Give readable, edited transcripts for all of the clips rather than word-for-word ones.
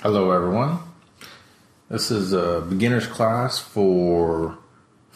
Hello everyone, this is a beginner's class for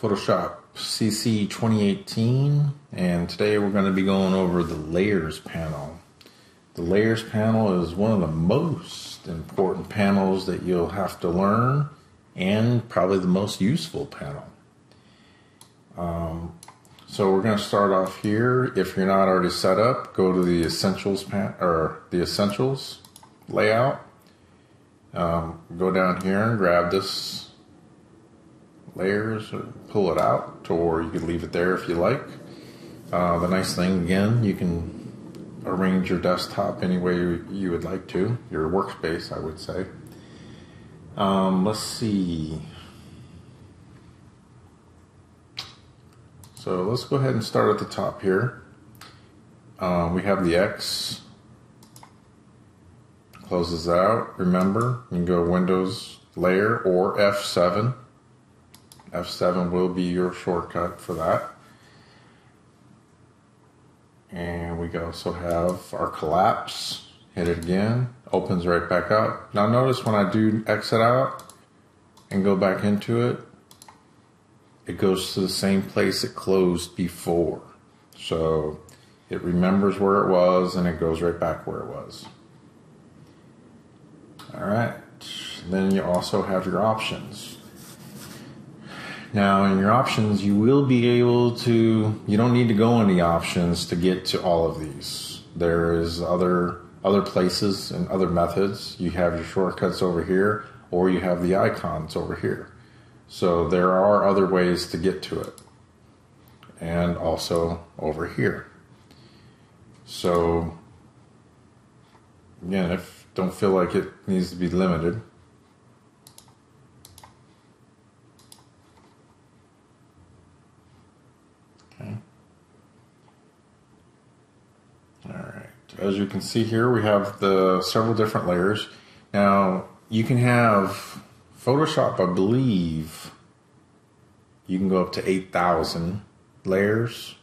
Photoshop CC 2018, and today we're going to be going over the layers panel. The layers panel is one of the most important panels that you'll have to learn, and probably the most useful panel. So we're going to start off here. If you're not already set up, go to the Essentials the Essentials layout. Go down here and grab this layers, or pull it out, or you can leave it there if you like. The nice thing, again, you can arrange your desktop any way you would like to. Your workspace, I would say. Let's see. So let's go ahead and start at the top here. We have the X, closes out. Remember, you can go Windows layer or F7. F7 will be your shortcut for that. And we also have our collapse. Hit it again, opens right back up. Now notice when I do exit out and go back into it, it goes to the same place it closed before. So it remembers where it was and it goes right back where it was. Alright, then you also have your options. Now in your options, you will be able to, you don't need to go into the options to get to all of these. There is other places and other methods. You have your shortcuts over here, or you have the icons over here. So there are other ways to get to it, and also over here. So again, if don't feel like it needs to be limited, okay. All right, as you can see here, we have the several different layers. Now you can have Photoshop, I believe, you can go up to 8,000 layers.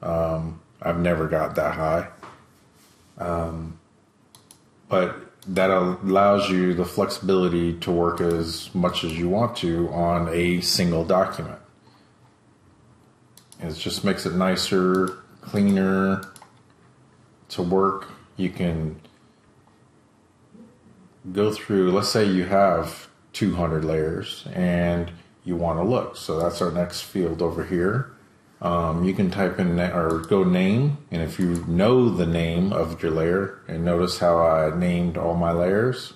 I've never got that high, but that allows you the flexibility to work as much as you want to on a single document. It just makes it nicer, cleaner to work. You can go through, let's say you have 200 layers and you want to look. So that's our next field over here. You can type in or go name, and if you know the name of your layer, and notice how I named all my layers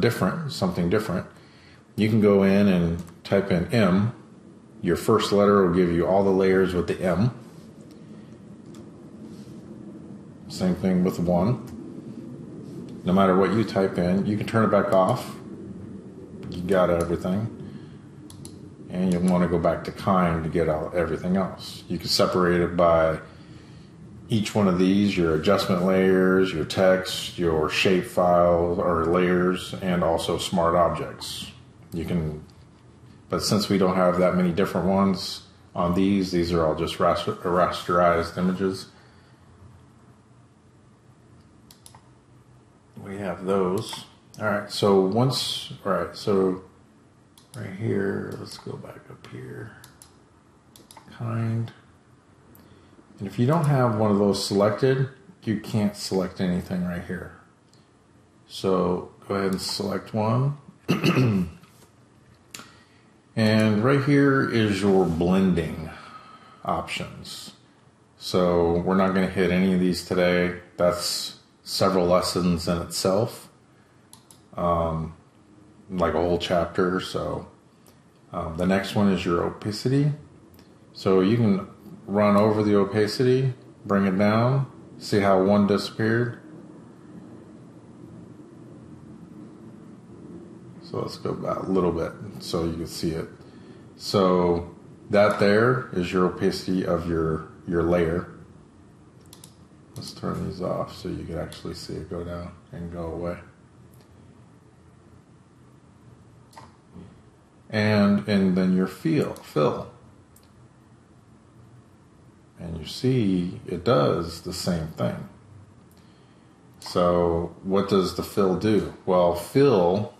different, something different, you can go in and type in M. Your first letter will give you all the layers with the M. Same thing with 1. No matter what you type in, you can turn it back off. You got everything. And you'll want to go back to kind to get out everything else. You can separate it by each one of these, your adjustment layers, your text, your shape files or layers, and also smart objects. You can, but since we don't have that many different ones on these are all just rasterized images. We have those. All right, so once, all right, so right here, let's go back up here, kind. And if you don't have one of those selected, you can't select anything right here. So go ahead and select one. And right here is your blending options. So we're not going to hit any of these today. That's several lessons in itself. Like a whole chapter. So the next one is your opacity. So you can run over the opacity, bring it down, see how one disappeared. So let's go back a little bit so you can see it. So that there is your opacity of your layer. Let's turn these off so you can actually see it go down and go away. And then your fill, and you see, it does the same thing. So what does the fill do? Well, fill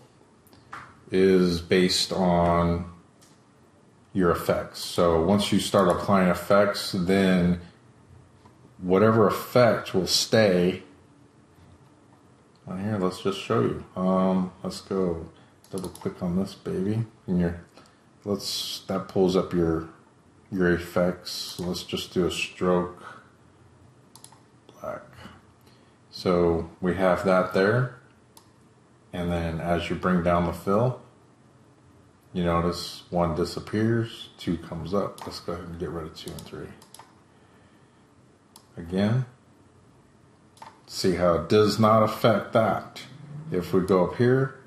is based on your effects. So once you start applying effects, then whatever effect will stay on here. Let's just show you. Let's go double click on this baby, and that pulls up your effects. Let's just do a stroke black. So we have that there, and then as you bring down the fill, you notice one disappears, two comes up. Let's go ahead and get rid of 2 and 3. Again, see how it does not affect that. If we go up here,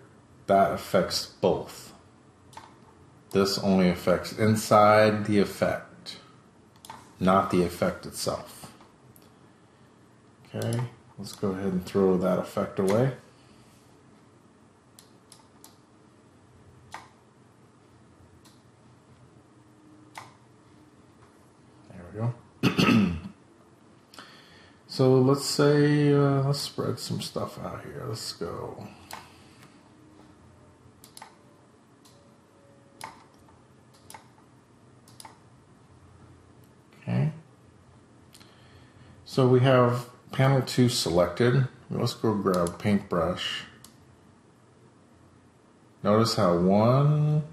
that affects both. This only affects inside the effect, not the effect itself. Okay, let's go ahead and throw that effect away. There we go. So let's say, let's spread some stuff out here. Let's go. Okay. So we have panel 2 selected. Let's go grab paintbrush. Notice how one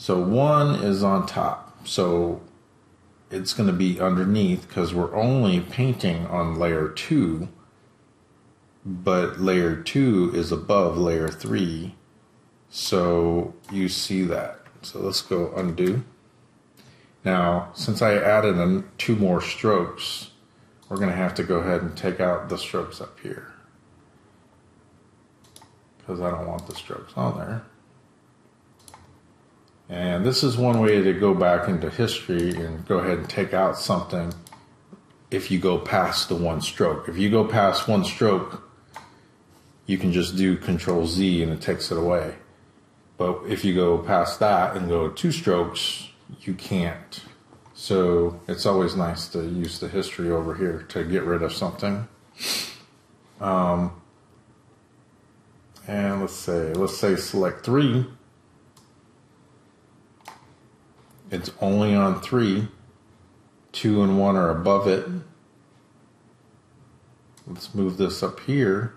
So one is on top, so it's going to be underneath because we're only painting on layer 2, but layer 2 is above layer 3, so you see that. So let's go undo. Now, since I added 2 more strokes, we're going to have to go ahead and take out the strokes up here because I don't want the strokes on there. And this is one way to go back into history and go ahead and take out something if you go past the 1 stroke. If you go past 1 stroke, you can just do Control Z and it takes it away. But if you go past that and go 2 strokes, you can't. So it's always nice to use the history over here to get rid of something. And let's say select 3. It's only on 3, 2 and 1 are above it. Let's move this up here.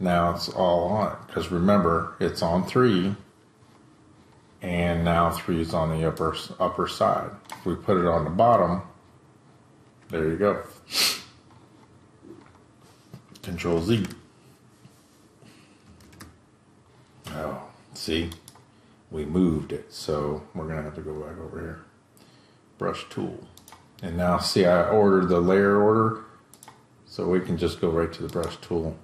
Now it's all on it, because remember, it's on 3, and now 3 is on the upper side. If we put it on the bottom, there you go. Control Z. Oh, see? We moved it, so we're gonna have to go back over here. Brush tool. And now see, I ordered the layer order, so we can just go right to the brush tool.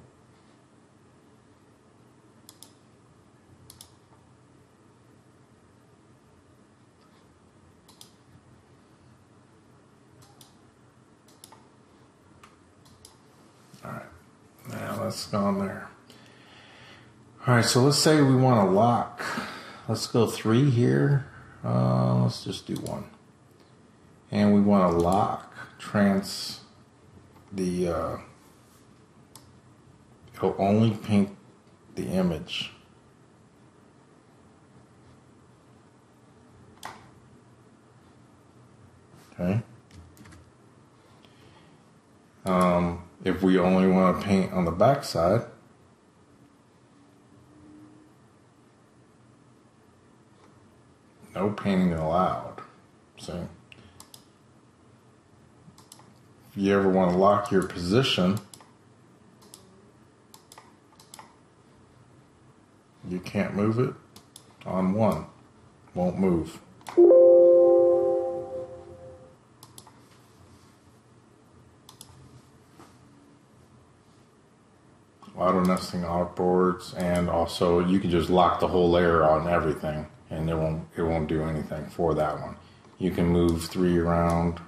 All right, now that's gone there. All right, so let's say we wanna lock. Let's go 3 here. Let's just do 1. And we want to lock it'll only paint the image. Okay. If we only want to paint on the back side, no painting allowed. So if you ever want to lock your position, you can't move it on 1. Won't move. Auto nesting outboards, and also you can just lock the whole layer on everything. And it won't do anything for that one. You can move 3 around.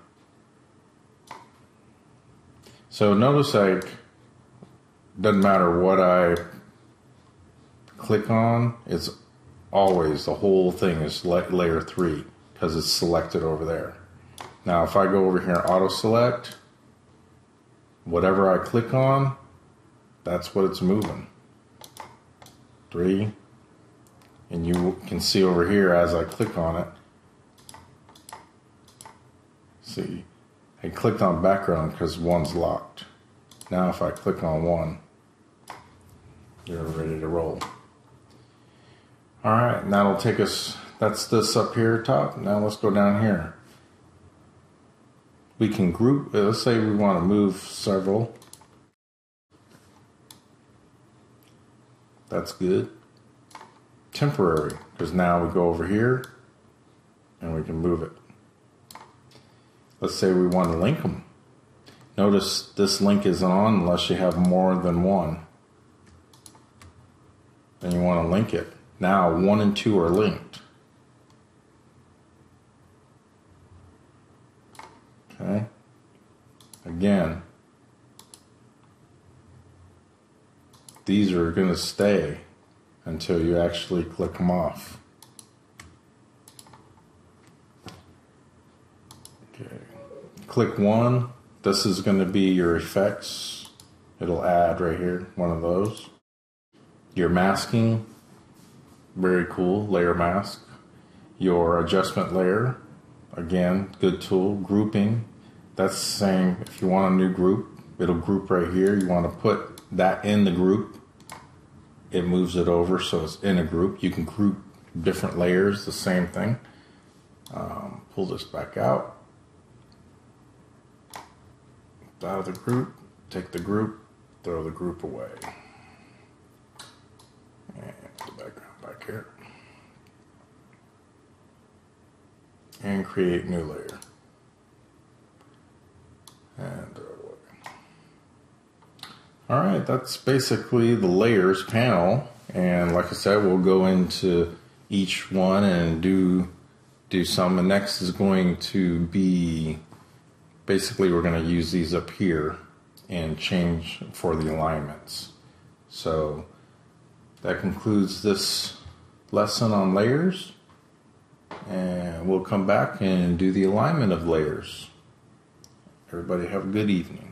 So notice, like, doesn't matter what I click on, it's always the whole thing is layer 3 because it's selected over there. Now if I go over here and auto select, whatever I click on, that's what it's moving. 3. And you can see over here as I click on it, see, I clicked on background because one's locked. Now if I click on one, you're ready to roll. Alright, and that'll take us, that's this up here top. Now let's go down here. We can group, let's say we want to move several. That's good. Temporary, because now we go over here and we can move it. Let's say we want to link them. Notice this link isn't on unless you have more than one. Then you want to link it. Now 1 and 2 are linked. Okay. Again, these are going to stay until you actually click them off. Okay. Click 1. This is going to be your effects. It'll add right here, one of those. Your masking. Very cool, layer mask. Your adjustment layer, again, good tool. Grouping, that's the same. If you want a new group, it'll group right here. You want to put that in the group, it moves it over so it's in a group. You can group different layers, the same thing. Pull this back out. Out of the group, take the group, throw the group away. And the background back here, and create new layer and alright, that's basically the layers panel, and like I said, we'll go into each one and do some. And next is going to be basically we're going to use these up here and change for the alignments. So that concludes this lesson on layers, and we'll come back and do the alignment of layers. Everybody have a good evening.